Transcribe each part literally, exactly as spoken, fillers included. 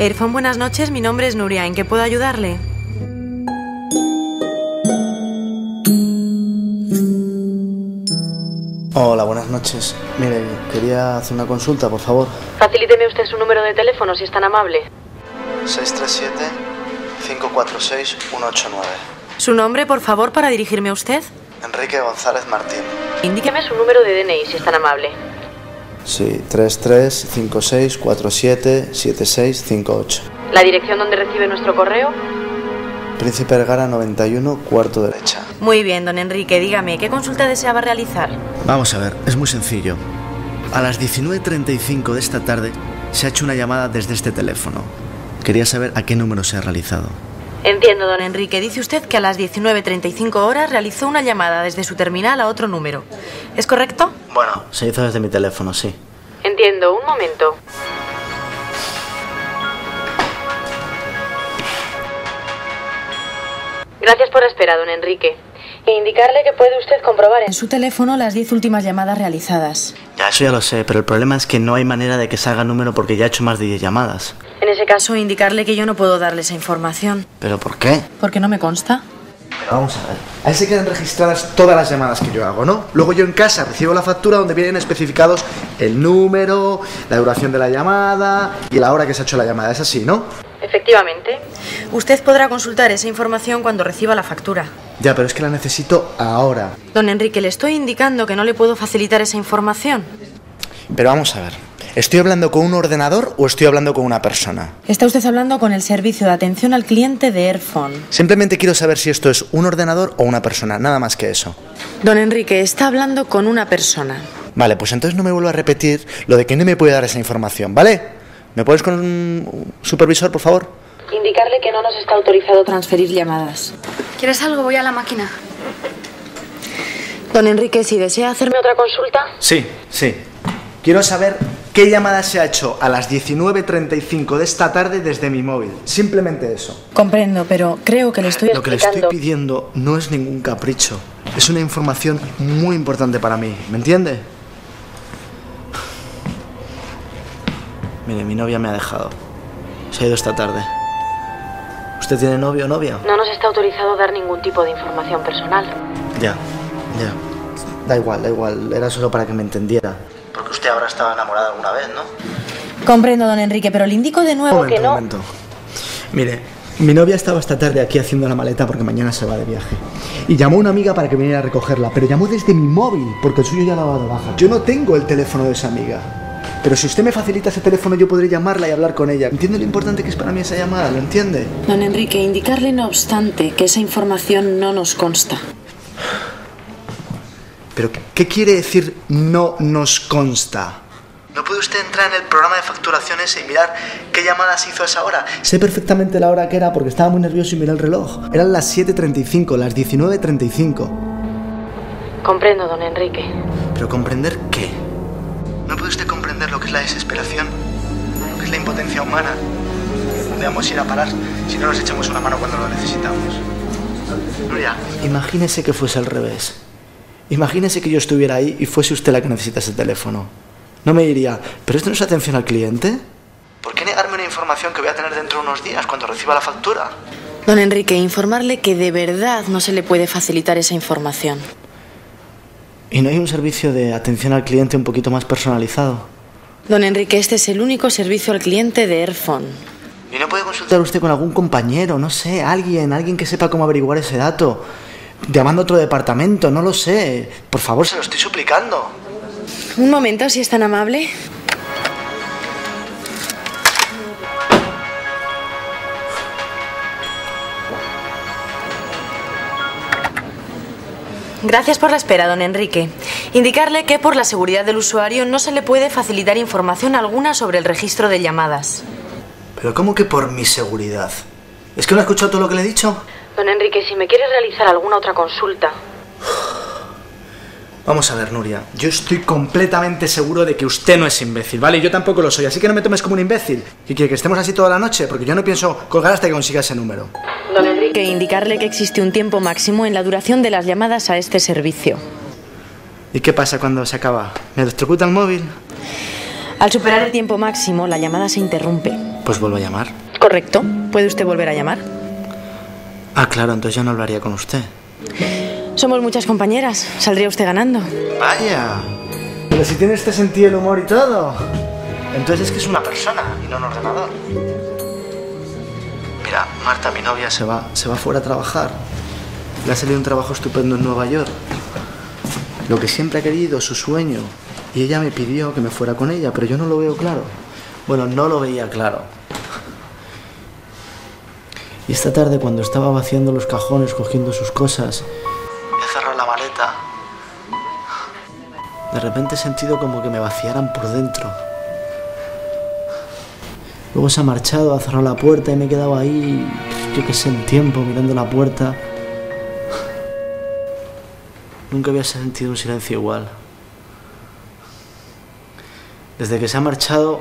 Airphone, buenas noches, mi nombre es Nuria, ¿en qué puedo ayudarle? Hola, buenas noches. Mire, quería hacer una consulta, por favor. Facilíteme usted su número de teléfono, si es tan amable. seis tres siete, cinco cuatro seis, uno ocho nueve. ¿Su nombre, por favor, para dirigirme a usted? Enrique González Martín. Indíqueme su número de D N I, si es tan amable. Sí, tres tres cinco seis cuatro siete siete seis cinco ocho. ¿La dirección donde recibe nuestro correo? Príncipe Vergara noventa y uno, cuarto derecha. Muy bien, don Enrique, dígame, ¿qué consulta deseaba realizar? Vamos a ver, es muy sencillo. A las diecinueve treinta y cinco de esta tarde se ha hecho una llamada desde este teléfono. Quería saber a qué número se ha realizado. Entiendo, don Enrique. Dice usted que a las diecinueve treinta y cinco horas realizó una llamada desde su terminal a otro número. ¿Es correcto? Bueno, se hizo desde mi teléfono, sí. Entiendo. Un momento. Gracias por la espera, don Enrique. E indicarle que puede usted comprobar en su teléfono las diez últimas llamadas realizadas. Ya, eso ya lo sé, pero el problema es que no hay manera de que salga el número porque ya he hecho más de diez llamadas. En ese caso, indicarle que yo no puedo darle esa información. ¿Pero por qué? Porque no me consta. Pero vamos a ver, ahí se quedan registradas todas las llamadas que yo hago, ¿no? Luego yo en casa recibo la factura donde vienen especificados el número, la duración de la llamada y la hora que se ha hecho la llamada. Es así, ¿no? Efectivamente. Usted podrá consultar esa información cuando reciba la factura. Ya, pero es que la necesito ahora. Don Enrique, le estoy indicando que no le puedo facilitar esa información. Pero vamos a ver, ¿estoy hablando con un ordenador o estoy hablando con una persona? Está usted hablando con el servicio de atención al cliente de Airphone. Simplemente quiero saber si esto es un ordenador o una persona, nada más que eso. Don Enrique, está hablando con una persona. Vale, pues entonces no me vuelvo a repetir lo de que no me puede dar esa información, ¿vale? ¿Me puedes con un supervisor, por favor? Indicarle que no nos está autorizado transferir llamadas. ¿Quieres algo? Voy a la máquina. Don Enrique, si desea hacerme otra consulta. Sí, sí. Quiero saber qué llamada se ha hecho a las diecinueve treinta y cinco de esta tarde desde mi móvil. Simplemente eso. Comprendo, pero creo que le estoy explicando. Lo que le estoy pidiendo no es ningún capricho. Es una información muy importante para mí. ¿Me entiende? Mire, mi novia me ha dejado. Se ha ido esta tarde. ¿Usted tiene novio o novia? No nos está autorizado dar ningún tipo de información personal. Ya, ya. Da igual, da igual. Era solo para que me entendiera. Porque usted ahora estaba enamorada alguna vez, ¿no? Comprendo, don Enrique, pero le indico de nuevo que no... Un momento, un momento. Mire, mi novia estaba esta tarde aquí haciendo la maleta porque mañana se va de viaje. Y llamó a una amiga para que viniera a recogerla, pero llamó desde mi móvil porque el suyo ya la va de baja. Yo no tengo el teléfono de esa amiga. Pero si usted me facilita ese teléfono, yo podré llamarla y hablar con ella. ¿Entiende lo importante que es para mí esa llamada? ¿Lo entiende? Don Enrique, indicarle, no obstante, que esa información no nos consta. ¿Pero qué quiere decir no nos consta? ¿No puede usted entrar en el programa de facturaciones y mirar qué llamadas hizo a esa hora? Sé perfectamente la hora que era porque estaba muy nervioso y miré el reloj. Eran las siete treinta y cinco, las diecinueve treinta y cinco. Comprendo, don Enrique. ¿Pero comprender qué? ¿No puede usted comprender lo que es la desesperación? Lo que es la impotencia humana. ¿Dónde vamos a ir a parar si no nos echamos una mano cuando lo necesitamos? Nuria, imagínese que fuese al revés. Imagínese que yo estuviera ahí y fuese usted la que necesita ese teléfono. No me diría, ¿pero esto no es atención al cliente? ¿Por qué negarme una información que voy a tener dentro de unos días cuando reciba la factura? Don Enrique, informarle que de verdad no se le puede facilitar esa información. ¿Y no hay un servicio de atención al cliente un poquito más personalizado? Don Enrique, este es el único servicio al cliente de Airphone. ¿Y no puede consultar usted con algún compañero, no sé, alguien, alguien que sepa cómo averiguar ese dato? Llamando a otro departamento, no lo sé. Por favor, se lo estoy suplicando. Un momento, si es tan amable. Gracias por la espera, don Enrique. Indicarle que por la seguridad del usuario no se le puede facilitar información alguna sobre el registro de llamadas. ¿Pero cómo que por mi seguridad? ¿Es que no ha escuchado todo lo que le he dicho? Don Enrique, si me quieres realizar alguna otra consulta... Vamos a ver, Nuria, yo estoy completamente seguro de que usted no es imbécil, ¿vale? Yo tampoco lo soy, así que no me tomes como un imbécil. ¿Qué quiere, que estemos así toda la noche? Porque yo no pienso colgar hasta que consiga ese número. Don Enrique, indicarle que existe un tiempo máximo en la duración de las llamadas a este servicio. ¿Y qué pasa cuando se acaba? ¿Me electrocuta el móvil? Al superar el tiempo máximo, la llamada se interrumpe. Pues vuelvo a llamar. Correcto. ¿Puede usted volver a llamar? Ah, claro, entonces yo no hablaría con usted. Somos muchas compañeras. Saldría usted ganando. Vaya. Pero si tiene este sentido el humor y todo. Entonces es que es una persona y no un ordenador. Mira, Marta, mi novia, se va, se va fuera a trabajar. Le ha salido un trabajo estupendo en Nueva York. Lo que siempre ha querido, su sueño. Y ella me pidió que me fuera con ella, pero yo no lo veo claro. Bueno, no lo veía claro. Y esta tarde, cuando estaba vaciando los cajones, cogiendo sus cosas, he cerrado la maleta. De repente he sentido como que me vaciaran por dentro. Luego se ha marchado, ha cerrado la puerta y me he quedado ahí, yo qué sé, en tiempo, mirando la puerta. Nunca había sentido un silencio igual. Desde que se ha marchado,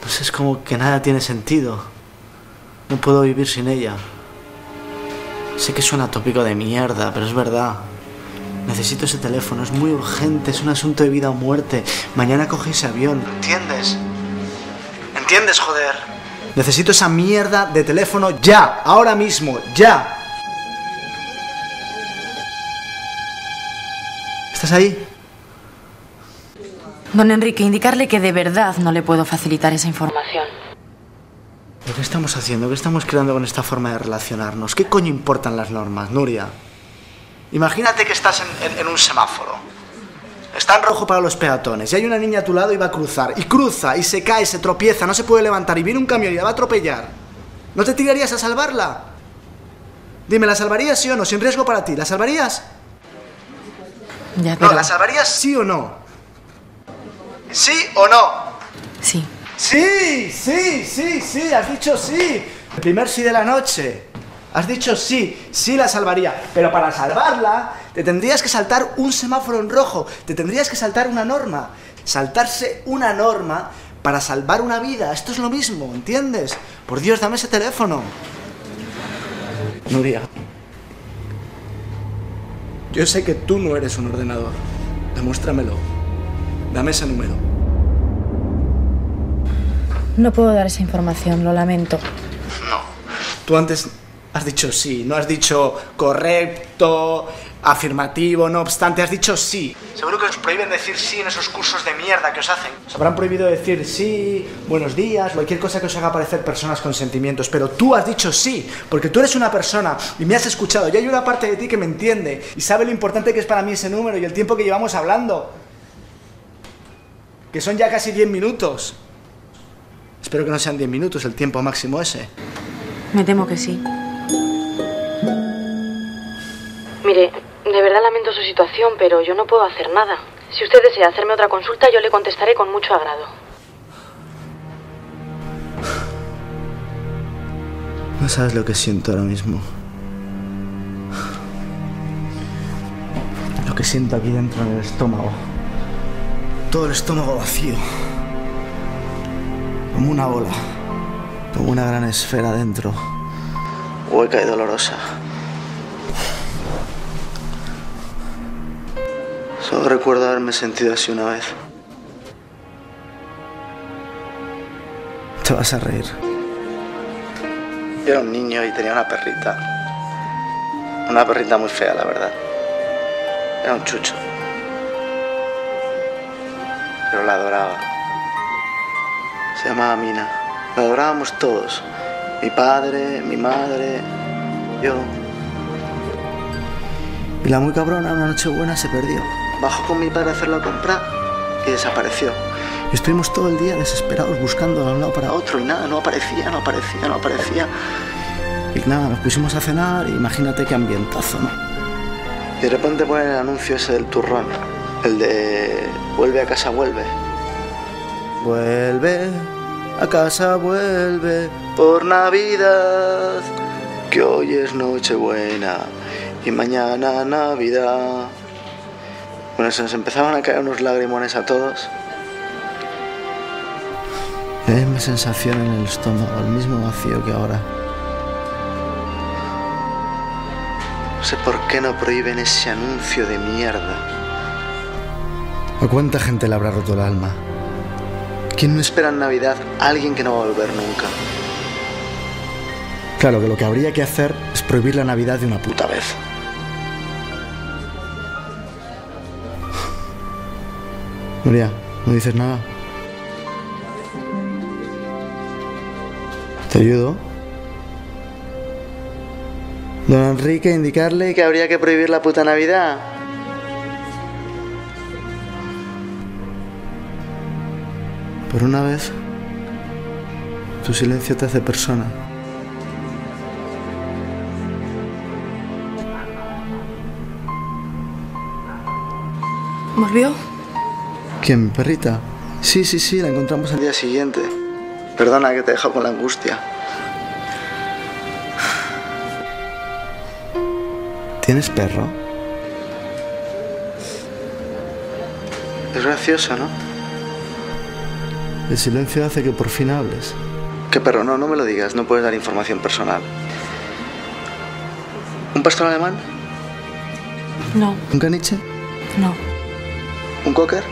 pues es como que nada tiene sentido. No puedo vivir sin ella. Sé que suena tópico de mierda, pero es verdad. Necesito ese teléfono, es muy urgente, es un asunto de vida o muerte. Mañana coge ese avión, ¿entiendes? ¿Entiendes, joder? Necesito esa mierda de teléfono ya, ahora mismo, ya. ¿Estás ahí? Don Enrique, indicarle que de verdad no le puedo facilitar esa información. ¿Pero qué estamos haciendo? ¿Qué estamos creando con esta forma de relacionarnos? ¿Qué coño importan las normas, Nuria? Imagínate que estás en, en, en un semáforo. Está en rojo para los peatones y hay una niña a tu lado y va a cruzar. Y cruza, y se cae, se tropieza, no se puede levantar y viene un camión y la va a atropellar. ¿No te tirarías a salvarla? Dime, ¿la salvarías sí o no? Sin riesgo para ti, ¿la salvarías? Ya, pero... No, ¿la salvarías sí o no? ¿Sí o no? Sí. Sí, sí, sí, sí, has dicho sí. El primer sí de la noche. Has dicho sí, sí la salvaría. Pero para salvarla, te tendrías que saltar un semáforo en rojo. Te tendrías que saltar una norma. Saltarse una norma para salvar una vida. Esto es lo mismo, ¿entiendes? Por Dios, dame ese teléfono. Nuria. Yo sé que tú no eres un ordenador. Demuéstramelo. Dame ese número. No puedo dar esa información, lo lamento. No. Tú antes has dicho sí, no has dicho correcto, afirmativo, no obstante, has dicho sí. Seguro que os prohíben decir sí en esos cursos de mierda que os hacen. Os habrán prohibido decir sí, buenos días, cualquier cosa que os haga parecer personas con sentimientos, pero tú has dicho sí, porque tú eres una persona y me has escuchado, y hay una parte de ti que me entiende y sabe lo importante que es para mí ese número y el tiempo que llevamos hablando. Que son ya casi diez minutos. Espero que no sean diez minutos el tiempo máximo ese. Me temo que sí. Mire, de verdad lamento su situación, pero yo no puedo hacer nada. Si usted desea hacerme otra consulta, yo le contestaré con mucho agrado. No sabes lo que siento ahora mismo. Lo que siento aquí dentro en el estómago. Todo el estómago vacío, como una bola, como una gran esfera dentro, hueca y dolorosa. Solo recuerdo haberme sentido así una vez. Te vas a reír. Yo era un niño y tenía una perrita, una perrita muy fea, la verdad, era un chucho. Pero la adoraba. Se llamaba Mina. La adorábamos todos. Mi padre, mi madre, yo. Y la muy cabrona, una noche buena, se perdió. Bajó con mi padre a hacerla comprar y desapareció. Y estuvimos todo el día desesperados buscando de un lado para otro y nada, no aparecía, no aparecía, no aparecía. Y nada, nos pusimos a cenar y imagínate qué ambientazo, ¿no? Y de repente ponen el anuncio ese del turrón. El de... Vuelve a casa, vuelve. Vuelve, a casa vuelve, por Navidad, que hoy es Nochebuena y mañana Navidad. Bueno, se nos empezaban a caer unos lagrimones a todos. La misma sensación en el estómago, el mismo vacío que ahora. No sé por qué no prohíben ese anuncio de mierda. ¿A cuánta gente le habrá roto el alma? ¿Quién no espera en Navidad a alguien que no va a volver nunca? Claro que lo que habría que hacer es prohibir la Navidad de una puta vez. Nuria, ¿no dices nada? ¿Te ayudo? Don Enrique, indicarle que habría que prohibir la puta Navidad. Por una vez, tu silencio te hace persona. ¿Volvió? ¿Quién, mi perrita? Sí, sí, sí, la encontramos al día siguiente. Perdona que te he dejado con la angustia. ¿Tienes perro? Es gracioso, ¿no? El silencio hace que por fin hables. ¿Qué perro? No, no me lo digas, no puedes dar información personal. ¿Un pastor alemán? No. ¿Un caniche? No. ¿Un cocker?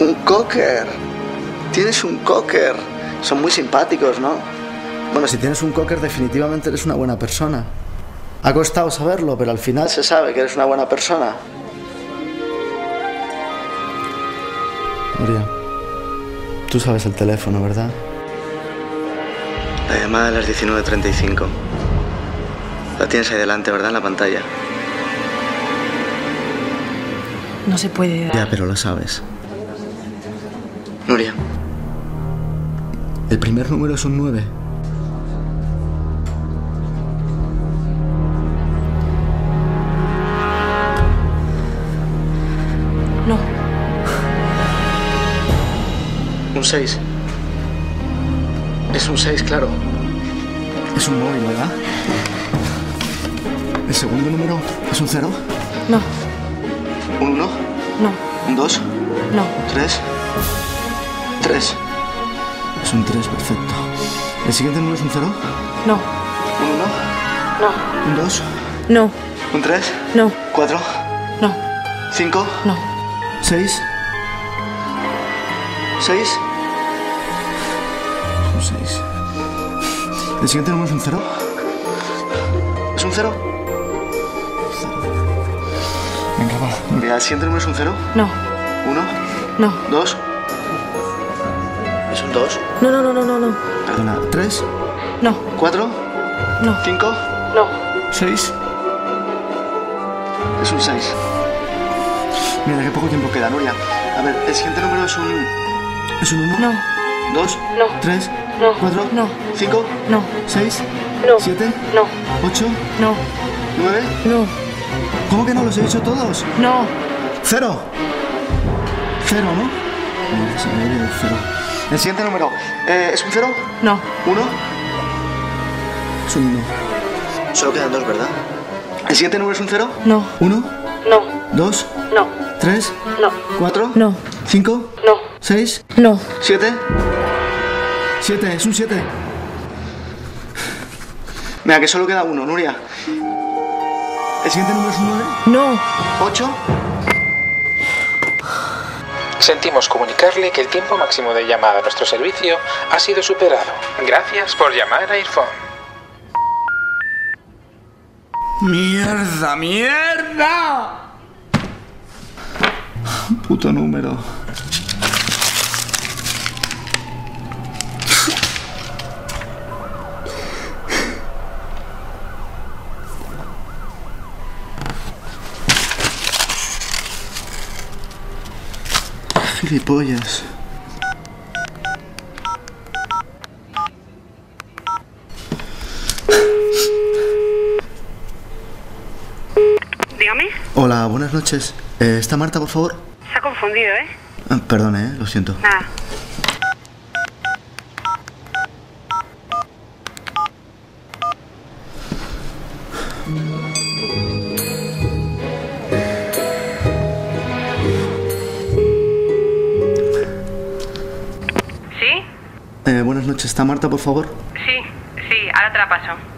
¡Un cocker! ¡Tienes un cocker! Son muy simpáticos, ¿no? Bueno, si tienes un cocker, definitivamente eres una buena persona. Ha costado saberlo, pero al final se sabe que eres una buena persona. Nuria, tú sabes el teléfono, ¿verdad? La llamada de las diecinueve treinta y cinco. La tienes ahí delante, ¿verdad? En la pantalla. No se puede dar. Ya, pero lo sabes. Nuria, el primer número es un nueve. No. Un seis. Es un seis, claro. Es un móvil, ¿verdad? ¿El segundo número es un cero? No. ¿Un uno? No. ¿Un dos? No. ¿Tres? Tres. Es un tres, perfecto. ¿El siguiente número es un cero? No. ¿Un uno? No. ¿Un dos? No. ¿Un tres? No. ¿Cuatro? No. ¿Cinco? No. ¿Seis? ¿Seis? Es un seis. ¿El siguiente número es un cero? ¿Es un cero? Venga, va. ¿El siguiente número es un cero? No. ¿Uno? No. ¿Dos? ¿Es un dos? No, no, no, no, no. Perdona, ¿tres? No. ¿Cuatro? No. ¿Cinco? No. ¿Seis? Es un seis. Mira, qué poco tiempo queda, Nuria. A ver, el siguiente número es un... ¿Es un uno? No. ¿Dos? No. ¿Tres? No. ¿Cuatro? No. ¿Cinco? No. ¿Seis? No. ¿Siete? No. ¿Ocho? No. ¿Nueve? No. ¿Cómo que no? ¿Los he dicho todos? No. ¿Cero? ¿Cero, no? Mira, se me ha ido el cero. El siguiente número, eh, ¿es un cero? No. ¿Uno? Es un uno. Solo quedan dos, ¿verdad? ¿El siguiente número es un cero? No. ¿Uno? No. ¿Dos? No. ¿Tres? No. ¿Cuatro? No. ¿Cinco? No. ¿Seis? No. ¿Siete? Siete, es un siete. Mira, que solo queda uno, Nuria. ¿El siguiente número es un nueve? No. ¿Ocho? Sentimos comunicarle que el tiempo máximo de llamada a nuestro servicio ha sido superado. Gracias por llamar a Airphone. ¡Mierda, mierda! Puto número. Gilipollas. Dígame. Hola, buenas noches. Eh, ¿Está Marta, por favor? Se ha confundido, ¿eh? Ah, perdone, ¿eh? Lo siento. Nada. Eh, buenas noches, ¿está Marta, por favor? Sí, sí, ahora te la paso.